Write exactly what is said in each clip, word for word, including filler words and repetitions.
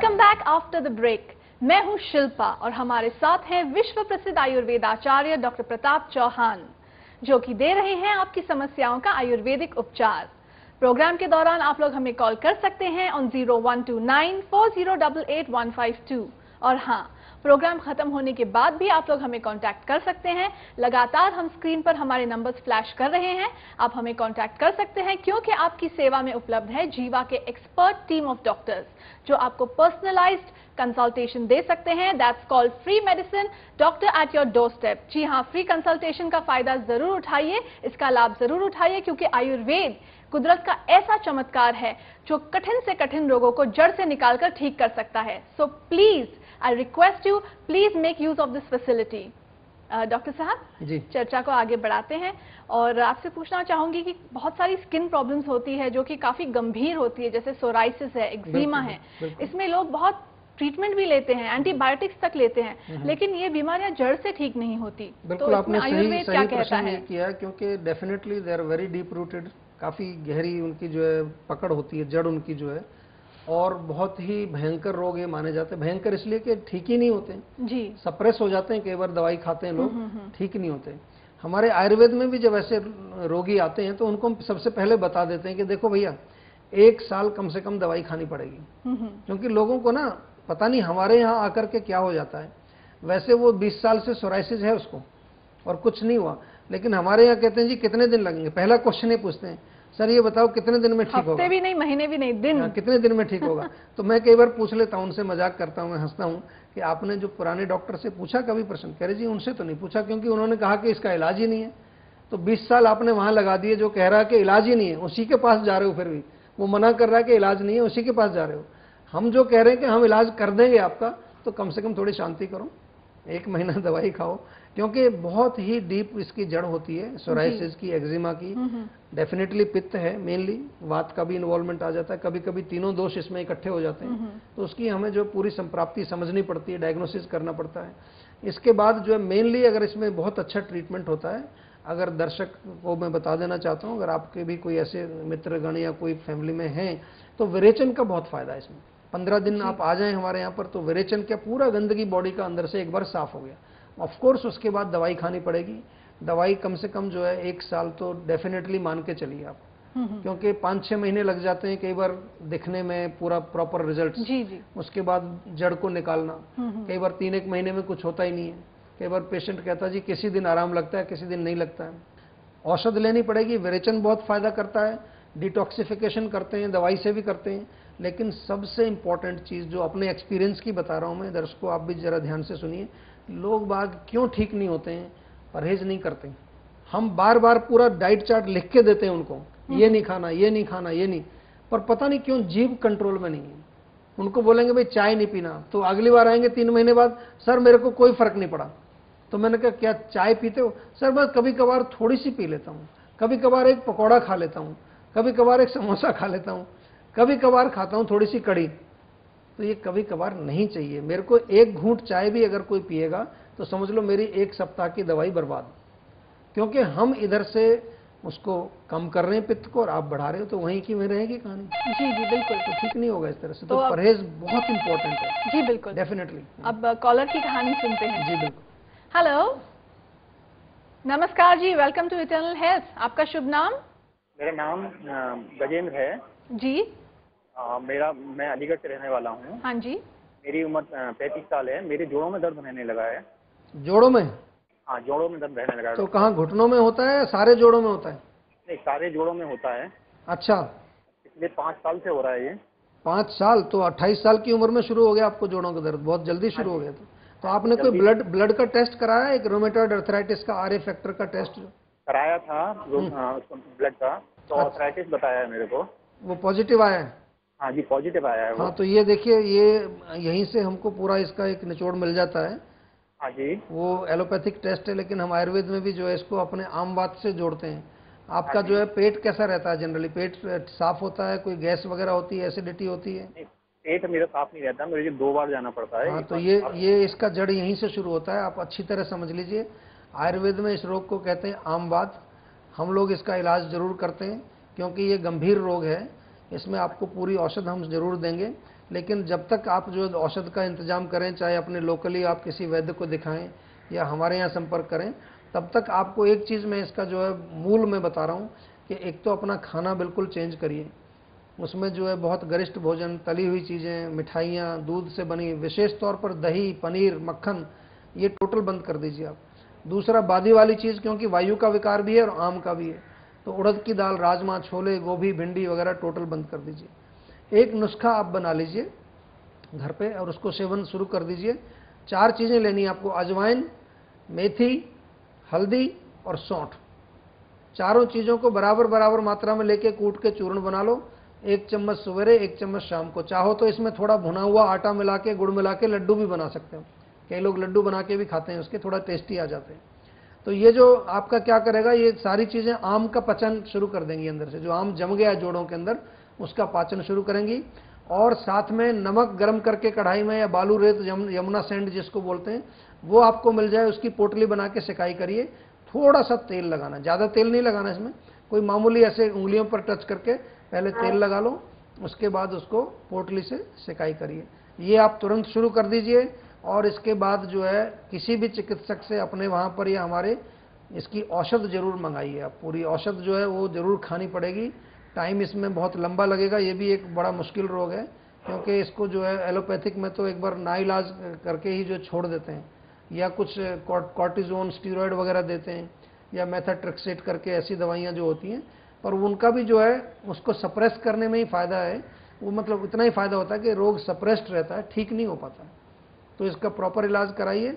Welcome back after the break. मैं हूं शिल्पा और हमारे साथ हैं विश्व प्रसिद्ध आयुर्वेदाचार्य डॉक्टर प्रताप चौहान, जो कि दे रहे हैं आपकी समस्याओं का आयुर्वेदिक उपचार। प्रोग्राम के दौरान आप लोग हमें कॉल कर सकते हैं on zero one two nine four zero eight eight one five two. और हाँ, प्रोग्राम खत्म होने के बाद भी आप लोग हमें कांटेक्ट कर सकते हैं। लगातार हम स्क्रीन पर हमारे नंबर्स फ्लैश कर रहे हैं, आप हमें कांटेक्ट कर सकते हैं, क्योंकि आपकी सेवा में उपलब्ध है जीवा के एक्सपर्ट टीम ऑफ डॉक्टर्स, जो आपको पर्सनलाइज्ड कंसल्टेशन दे सकते हैं। That's called free medicine, doctor at your doorstep. जी हाँ, फ्री कंसल्टेशन का फायदा जरूर उठाइए, इसका लाभ जरूर उठाइए, क्योंकि आयुर्वेद कुदरत का ऐसा चमत्कार है जो कठिन से कठिन रोगों को जड़ से निकालकर ठीक कर सकता है। So please I request you, please make use of this facility. Doctor साहब जी, चर्चा को आगे बढ़ाते हैं और आपसे पूछना चाहूंगी कि बहुत सारी स्किन प्रॉब्लम्स होती है जो कि काफी गंभीर होती है, जैसे सोराइसिस है, एक्जिमा है। इसमें लोग बहुत ट्रीटमेंट भी लेते हैं, एंटीबायोटिक्स तक लेते हैं, लेकिन ये बीमारियां जड़ से ठीक नहीं होती। तो आपने आयुर्वेद क्या कहता है किया, क्योंकि definitely they are very deep rooted, काफ़ी गहरी उनकी जो है पकड़ होती है, जड़ उनकी जो है, और बहुत ही भयंकर रोग ये माने जाते हैं। भयंकर इसलिए कि ठीक ही नहीं होते जी, सप्रेस हो जाते हैं, कई बार दवाई खाते हैं लोग, ठीक नहीं होते। हमारे आयुर्वेद में भी जब ऐसे रोगी आते हैं तो उनको हम सबसे पहले बता देते हैं कि देखो भैया, एक साल कम से कम दवाई खानी पड़ेगी, क्योंकि लोगों को ना पता नहीं हमारे यहाँ आकर के क्या हो जाता है। वैसे वो बीस साल से सोराइसिस है उसको और कुछ नहीं हुआ, लेकिन हमारे यहाँ कहते हैं जी कितने दिन लगेंगे, पहला क्वेश्चन ही पूछते हैं, सर ये बताओ कितने दिन में ठीक होगा? हफ्ते भी नहीं, महीने भी नहीं, दिन। हाँ, कितने दिन में ठीक होगा? तो मैं कई बार पूछ लेता हूँ, उनसे मजाक करता हूँ, मैं हंसता हूँ कि आपने जो पुराने डॉक्टर से पूछा कभी प्रश्न? कह रहे जी उनसे तो नहीं पूछा, क्योंकि उन्होंने कहा कि इसका इलाज ही नहीं है। तो बीस साल आपने वहाँ लगा दिए जो कह रहा है कि इलाज ही नहीं है, उसी के पास जा रहे हो, फिर भी वो मना कर रहा है कि इलाज नहीं है, उसी के पास जा रहे हो। हम जो कह रहे हैं कि हम इलाज कर देंगे आपका, तो कम से कम थोड़ी शांति करो, एक महीना दवाई खाओ, क्योंकि बहुत ही डीप इसकी जड़ होती है सोराइसिस की, एक्जिमा की। डेफिनेटली पित्त है मेनली, वात का भी इन्वॉल्वमेंट आ जाता है, कभी कभी तीनों दोष इसमें इकट्ठे हो जाते हैं, तो उसकी हमें जो पूरी संप्राप्ति समझनी पड़ती है, डायग्नोसिस करना पड़ता है। इसके बाद जो है मेनली अगर इसमें बहुत अच्छा ट्रीटमेंट होता है, अगर दर्शक को मैं बता देना चाहता हूँ, अगर आपके भी कोई ऐसे मित्रगण या कोई फैमिली में हैं, तो विरेचन का बहुत फायदा है इसमें। पंद्रह दिन आप आ जाएं हमारे यहाँ पर, तो विरेचन क्या पूरा गंदगी बॉडी का अंदर से एक बार साफ हो गया। ऑफ कोर्स उसके बाद दवाई खानी पड़ेगी, दवाई कम से कम जो है एक साल तो डेफिनेटली मान के चलिए आप, क्योंकि पाँच छः महीने लग जाते हैं कई बार दिखने में पूरा प्रॉपर रिजल्ट। जी जी। उसके बाद जड़ को निकालना, कई बार तीन एक महीने में कुछ होता ही नहीं है, कई बार पेशेंट कहता है जी किसी दिन आराम लगता है, किसी दिन नहीं लगता है। औषध लेनी पड़ेगी, विरेचन बहुत फायदा करता है, डिटॉक्सिफिकेशन करते हैं, दवाई से भी करते हैं, लेकिन सबसे इम्पॉर्टेंट चीज़ जो अपने एक्सपीरियंस की बता रहा हूँ मैं, दर्शकों आप भी जरा ध्यान से सुनिए, लोग बाग क्यों ठीक नहीं होते हैं? परहेज नहीं करते हैं। हम बार बार पूरा डाइट चार्ट लिख के देते हैं उनको, ये नहीं खाना, ये नहीं खाना, ये नहीं, पर पता नहीं क्यों जीभ कंट्रोल में नहीं है। उनको बोलेंगे भाई चाय नहीं पीना, तो अगली बार आएंगे तीन महीने बाद, सर मेरे को कोई फर्क नहीं पड़ा। तो मैंने कहा क्या चाय पीते हो? सर बस कभी कभार थोड़ी सी पी लेता हूँ, कभी कभार एक पकौड़ा खा लेता हूँ, कभी कभार एक समोसा खा लेता हूँ, कभी कभार खाता हूँ थोड़ी सी कड़ी। तो ये कभी कभार नहीं चाहिए। मेरे को एक घूंट चाय भी अगर कोई पिएगा तो समझ लो मेरी एक सप्ताह की दवाई बर्बाद, क्योंकि हम इधर से उसको कम कर रहे हैं पित्त को और आप बढ़ा रहे हो, तो वहीं की में रहेगी कहानी। जी जी बिल्कुल, तो ठीक नहीं होगा इस तरह से, तो, तो परहेज बहुत इंपॉर्टेंट है। जी बिल्कुल, डेफिनेटली। अब कॉलर की कहानी सुनते हैं। जी बिल्कुल। हेलो, नमस्कार जी, वेलकम टू इटर्नल हेल्थ। आपका शुभ नाम? मेरा नाम गजेंद्र है जी। आ, मेरा मैं अलीगढ़ से रहने वाला हूँ। हाँ जी। मेरी उम्र पैंतीस साल है। मेरे जोड़ों में दर्द रहने लगा है। जोड़ों में? हाँ, जोड़ों में दर्द रहने लगा है। तो कहाँ, घुटनों में होता है, सारे जोड़ों में होता है? नहीं, सारे जोड़ों में होता है। अच्छा, पिछले पाँच साल से हो रहा है ये। पाँच साल? तो अट्ठाईस साल की उम्र में शुरू हो गया आपको जोड़ों का दर्द, बहुत जल्दी शुरू हो गया। तो आपने कोई ब्लड ब्लड का टेस्ट कराया, एक रूमेटॉइड अर्थराइटिस का आर ए फैक्टर का टेस्ट कराया था ब्लड का, तो अर्थराइटिस बताया है मेरे को, वो पॉजिटिव आया है। हाँ जी, पॉजिटिव आया है वो। हाँ, तो ये देखिए, ये यहीं से हमको पूरा इसका एक निचोड़ मिल जाता है। हाँ जी। वो एलोपैथिक टेस्ट है, लेकिन हम आयुर्वेद में भी जो है इसको अपने आम बात से जोड़ते हैं। आपका जो है पेट कैसा रहता है जनरली? पेट साफ होता है, कोई गैस वगैरह होती है, एसिडिटी होती है? पेट मेरा साफ नहीं रहता, मुझे दो बार जाना पड़ता है। हाँ, तो ये ये इसका जड़ यहीं से शुरू होता है। आप अच्छी तरह समझ लीजिए, आयुर्वेद में इस रोग को कहते हैं आम बात। हम लोग इसका इलाज जरूर करते हैं, क्योंकि ये गंभीर रोग है, इसमें आपको पूरी औषध हम जरूर देंगे। लेकिन जब तक आप जो औषध का इंतजाम करें, चाहे अपने लोकली आप किसी वैद्य को दिखाएं या हमारे यहाँ संपर्क करें, तब तक आपको एक चीज़ मैं इसका जो है मूल में बता रहा हूँ कि एक तो अपना खाना बिल्कुल चेंज करिए। उसमें जो है बहुत गरिष्ठ भोजन, तली हुई चीज़ें, मिठाइयाँ, दूध से बनी, विशेष तौर पर दही, पनीर, मक्खन, ये टोटल बंद कर दीजिए आप। दूसरा, बादी वाली चीज़, क्योंकि वायु का विकार भी है और आम का भी है, तो उड़द की दाल, राजमा, छोले, गोभी, भिंडी वगैरह टोटल बंद कर दीजिए। एक नुस्खा आप बना लीजिए घर पे और उसको सेवन शुरू कर दीजिए। चार चीज़ें लेनी है आपको, अजवाइन, मेथी, हल्दी और सौंठ। चारों चीज़ों को बराबर बराबर मात्रा में लेके कूट के चूर्ण बना लो। एक चम्मच सवेरे, एक चम्मच शाम को। चाहो तो इसमें थोड़ा भुना हुआ आटा मिला के, गुड़ मिला के लड्डू भी बना सकते हो। कई लोग लड्डू बना के भी खाते हैं, उसके थोड़ा टेस्टी आ जाते हैं। तो ये जो आपका क्या करेगा, ये सारी चीज़ें आम का पचन शुरू कर देंगी अंदर से। जो आम जम गया है जोड़ों के अंदर, उसका पाचन शुरू करेंगी। और साथ में नमक गर्म करके कढ़ाई में, या बालू रेत यमुना सेंड जिसको बोलते हैं, वो आपको मिल जाए, उसकी पोटली बना के सिकाई करिए। थोड़ा सा तेल लगाना, ज़्यादा तेल नहीं लगाना इसमें, कोई मामूली ऐसे उंगलियों पर टच करके पहले तेल लगा लो, उसके बाद उसको पोटली से सिकाई करिए। ये आप तुरंत शुरू कर दीजिए। और इसके बाद जो है किसी भी चिकित्सक से अपने वहाँ पर या हमारे इसकी औषध जरूर मंगाइए आप। पूरी औषध जो है वो ज़रूर खानी पड़ेगी। टाइम इसमें बहुत लंबा लगेगा, ये भी एक बड़ा मुश्किल रोग है, क्योंकि इसको जो है एलोपैथिक में तो एक बार ना इलाज करके ही जो छोड़ देते हैं, या कुछ कॉर्टिजोन, स्टीरॉयड वगैरह देते हैं, या मेथाट्रिक्सेट करके ऐसी दवाइयाँ जो होती हैं, पर उनका भी जो है उसको सप्रेस करने में ही फ़ायदा है। वो मतलब इतना ही फ़ायदा होता है कि रोग सप्रेस्ड रहता है, ठीक नहीं हो पाता। तो इसका प्रॉपर इलाज कराइए।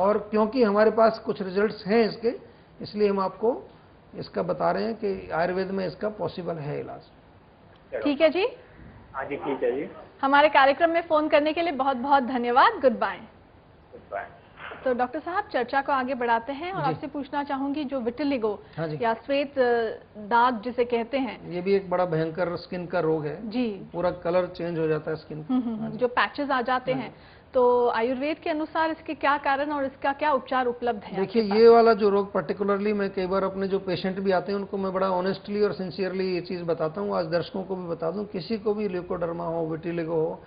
और क्योंकि हमारे पास कुछ रिजल्ट्स हैं इसके, इसलिए हम आपको इसका बता रहे हैं कि आयुर्वेद में इसका पॉसिबल है इलाज। ठीक है जी। हाँ जी, ठीक है जी। हमारे कार्यक्रम में फ़ोन करने के लिए बहुत बहुत धन्यवाद। Good bye. Good bye. तो डॉक्टर साहब, चर्चा को आगे बढ़ाते हैं और आपसे पूछना चाहूंगी, जो विटिलिगो हाँ या श्वेत दाग जिसे कहते हैं, ये भी एक बड़ा भयंकर स्किन का रोग है जी। पूरा कलर चेंज हो जाता है स्किन का, हाँ जो पैचेस आ जाते हैं। तो आयुर्वेद के अनुसार इसके क्या कारण और इसका क्या उपचार उपलब्ध है? देखिए, ये वाला जो रोग पर्टिकुलरली, मैं कई बार अपने जो पेशेंट भी आते हैं उनको मैं बड़ा ऑनेस्टली और सिंसियरली ये चीज़ बताता हूँ। आज दर्शकों को भी बता दूँ, किसी को भी ल्यूकोडरमा हो, विटिलिगो हो,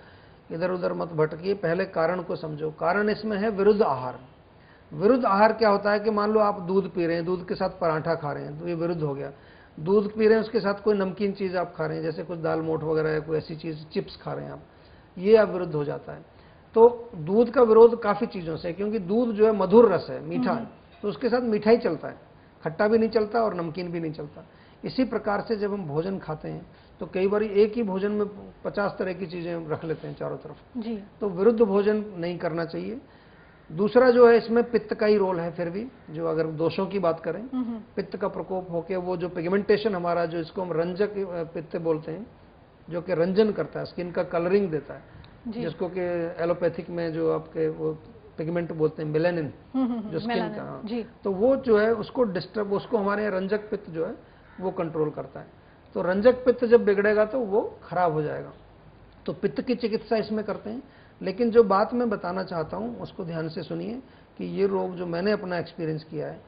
इधर उधर मत भटकिए, पहले कारण को समझो। कारण इसमें है विरुद्ध आहार। विरुद्ध आहार क्या होता है कि मान लो आप दूध पी रहे हैं, दूध के साथ पराठा खा रहे हैं, तो ये विरुद्ध हो गया। दूध पी रहे हैं, उसके साथ कोई नमकीन चीज़ आप खा रहे हैं, जैसे कुछ दाल मोठ वगैरह या कोई ऐसी चीज़, चिप्स खा रहे हैं आप, ये आप विरुद्ध हो जाता है। तो दूध का विरोध काफ़ी चीज़ों से, क्योंकि दूध जो है मधुर रस है, मीठा है, तो उसके साथ मीठा ही चलता है, खट्टा भी नहीं चलता और नमकीन भी नहीं चलता। इसी प्रकार से जब हम भोजन खाते हैं तो कई बार एक ही भोजन में पचास तरह की चीज़ें हम रख लेते हैं चारों तरफ जी। तो विरुद्ध भोजन नहीं करना चाहिए। दूसरा जो है, इसमें पित्त का ही रोल है फिर भी। जो अगर दोषों की बात करें, पित्त का प्रकोप होकर वो जो पिगमेंटेशन हमारा, जो इसको हम रंजक पित्त बोलते हैं, जो कि रंजन करता है, स्किन का कलरिंग देता है, जिसको कि एलोपैथिक में जो आपके वो पिगमेंट बोलते हैं, मेलानिन, जो स्किन का, तो वो जो है उसको डिस्टर्ब, उसको हमारे रंजक पित्त जो है वो कंट्रोल करता है। तो रंजक पित्त जब बिगड़ेगा तो वो खराब हो जाएगा। तो पित्त की चिकित्सा इसमें करते हैं। लेकिन जो बात मैं बताना चाहता हूँ उसको ध्यान से सुनिए कि ये रोग जो मैंने अपना एक्सपीरियंस किया है,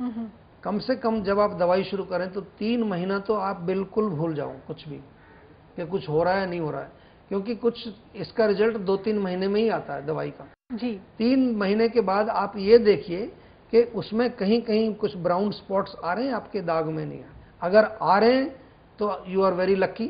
कम से कम जब आप दवाई शुरू करें तो तीन महीना तो आप बिल्कुल भूल जाओ कुछ भी, कि कुछ हो रहा है नहीं हो रहा है, क्योंकि कुछ इसका रिजल्ट दो तीन महीने में ही आता है दवाई का जी। तीन महीने के बाद आप ये देखिए कि उसमें कहीं कहीं कुछ ब्राउन स्पॉट्स आ रहे हैं, आपके दाग में नहीं है। अगर आ रहे हैं तो यू आर वेरी लक्की,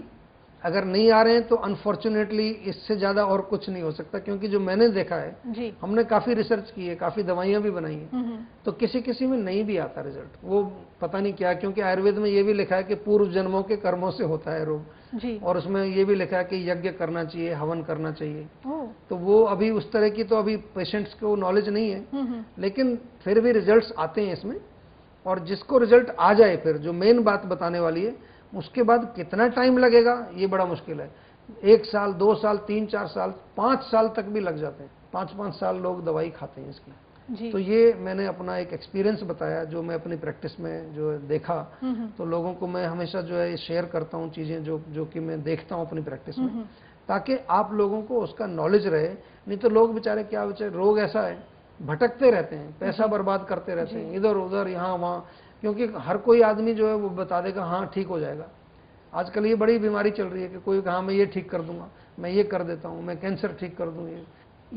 अगर नहीं आ रहे हैं तो अनफॉर्चुनेटली इससे ज़्यादा और कुछ नहीं हो सकता। क्योंकि जो मैंने देखा है जी। हमने काफ़ी रिसर्च की है, काफ़ी दवाइयाँ भी बनाई हैं, तो किसी किसी में नहीं भी आता रिजल्ट, वो पता नहीं क्या। क्योंकि आयुर्वेद में ये भी लिखा है कि पूर्व जन्मों के कर्मों से होता है रोग, और उसमें ये भी लिखा है कि यज्ञ करना चाहिए, हवन करना चाहिए। तो वो अभी उस तरह की तो अभी पेशेंट्स को नॉलेज नहीं है, लेकिन फिर भी रिजल्ट आते हैं इसमें। और जिसको रिजल्ट आ जाए, फिर जो मेन बात बताने वाली है, उसके बाद कितना टाइम लगेगा ये बड़ा मुश्किल है। एक साल, दो साल, तीन चार साल, पाँच साल तक भी लग जाते हैं। पाँच पाँच साल लोग दवाई खाते हैं इसकी जी। तो ये मैंने अपना एक एक्सपीरियंस बताया जो मैं अपनी प्रैक्टिस में जो देखा। तो लोगों को मैं हमेशा जो है शेयर करता हूँ चीज़ें जो जो कि मैं देखता हूँ अपनी प्रैक्टिस में, ताकि आप लोगों को उसका नॉलेज रहे। नहीं तो लोग बेचारे क्या बेचारे, रोग ऐसा है, भटकते रहते हैं, पैसा बर्बाद करते रहते हैं, इधर उधर यहाँ वहाँ। क्योंकि हर कोई आदमी जो है वो बता देगा हाँ ठीक हो जाएगा, आजकल ये बड़ी बीमारी चल रही है कि कोई कहा मैं ये ठीक कर दूंगा, मैं ये कर देता हूँ, मैं कैंसर ठीक कर दूँ, ये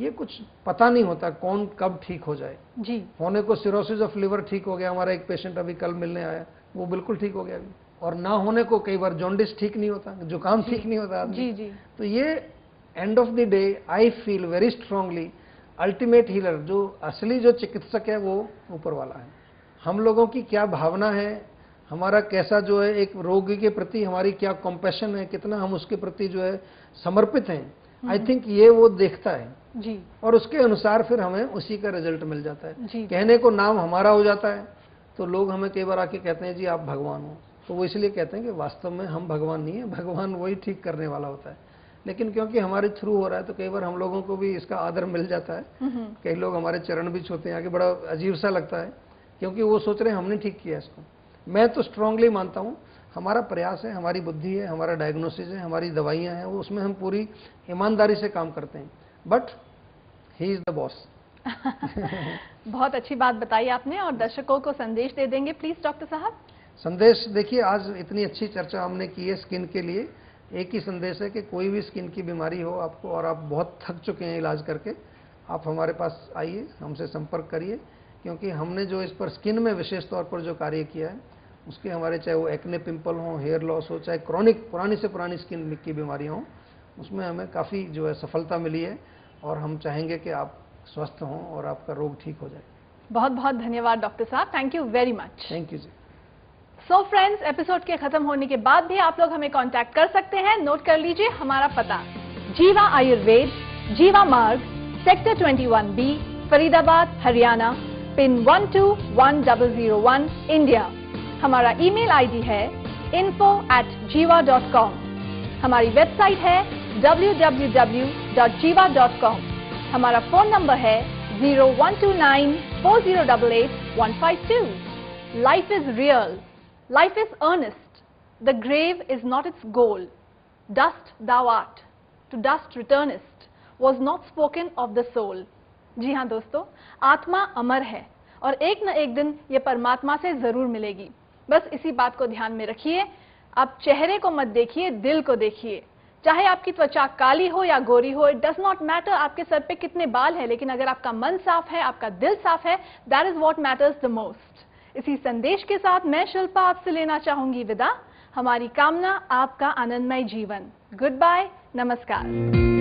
ये कुछ पता नहीं होता कौन कब ठीक हो जाए। जी होने को सिरोसिस ऑफ लिवर ठीक हो गया, हमारा एक पेशेंट अभी कल मिलने आया वो बिल्कुल ठीक हो गया अभी, और ना होने को कई बार जॉन्डिस ठीक नहीं होता, जुकाम ठीक नहीं होता। जी जी तो ये end of the day I feel very strongly ultimate healer जो असली जो चिकित्सक है वो ऊपर वाला है। हम लोगों की क्या भावना है, हमारा कैसा जो है एक रोगी के प्रति हमारी क्या कॉम्पैशन है, कितना हम उसके प्रति जो है समर्पित हैं, आई थिंक ये वो देखता है। जी और उसके अनुसार फिर हमें उसी का रिजल्ट मिल जाता है। कहने को नाम हमारा हो जाता है तो लोग हमें कई बार आके कहते हैं जी आप भगवान हो, तो वो इसलिए कहते हैं कि वास्तव में हम भगवान नहीं है, भगवान वही ठीक करने वाला होता है, लेकिन क्योंकि हमारे थ्रू हो रहा है तो कई बार हम लोगों को भी इसका आदर मिल जाता है। कई लोग हमारे चरण भी छूते हैं आगे, बड़ा अजीब सा लगता है क्योंकि वो सोच रहे हैं हमने ठीक किया इसको। मैं तो स्ट्रांगली मानता हूँ हमारा प्रयास है, हमारी बुद्धि है, हमारा डायग्नोसिस है, हमारी दवाइयाँ हैं, वो उसमें हम पूरी ईमानदारी से काम करते हैं, but he is the boss. बहुत अच्छी बात बताई आपने और दर्शकों को संदेश दे देंगे प्लीज डॉक्टर साहब। संदेश देखिए आज इतनी अच्छी चर्चा हमने की है स्किन के लिए, एक ही संदेश है कि कोई भी स्किन की बीमारी हो आपको और आप बहुत थक चुके हैं इलाज करके, आप हमारे पास आइए, हमसे संपर्क करिए, क्योंकि हमने जो इस पर स्किन में विशेष तौर पर जो कार्य किया है उसके हमारे चाहे वो एक्ने पिंपल हो, हेयर लॉस हो, चाहे क्रॉनिक पुरानी से पुरानी स्किन की बीमारियाँ हों, उसमें हमें काफ़ी जो है सफलता मिली है और हम चाहेंगे कि आप स्वस्थ हों और आपका रोग ठीक हो जाए। बहुत बहुत धन्यवाद डॉक्टर साहब, thank you very much. Thank you जी। सो फ्रेंड्स एपिसोड के खत्म होने के बाद भी आप लोग हमें कांटेक्ट कर सकते हैं, नोट कर लीजिए हमारा पता जीवा आयुर्वेद, जीवा मार्ग, सेक्टर इक्कीस B, Faridabad Haryana, pin one two one zero zero one, India. हमारा ईमेल आईडी है info at Jiva dot com. हमारी वेबसाइट है W W W dot Jiva dot com. हमारा फोन नंबर है zero one two nine four zero eight eight one five two. Life is real, life is earnest, the grave is not its goal, dust thou art, to dust returnest, was not spoken of the soul। जी हाँ दोस्तों, आत्मा अमर है और एक न एक दिन ये परमात्मा से ज़रूर मिलेगी, बस इसी बात को ध्यान में रखिए। आप चेहरे को मत देखिए, दिल को देखिए। चाहे आपकी त्वचा काली हो या गोरी हो, इट डज नॉट मैटर आपके सर पे कितने बाल हैं, लेकिन अगर आपका मन साफ है, आपका दिल साफ है, that is what matters the most. इसी संदेश के साथ मैं शिल्पा आपसे लेना चाहूंगी विदा। हमारी कामना आपका आनंदमय जीवन। गुड बाय, नमस्कार।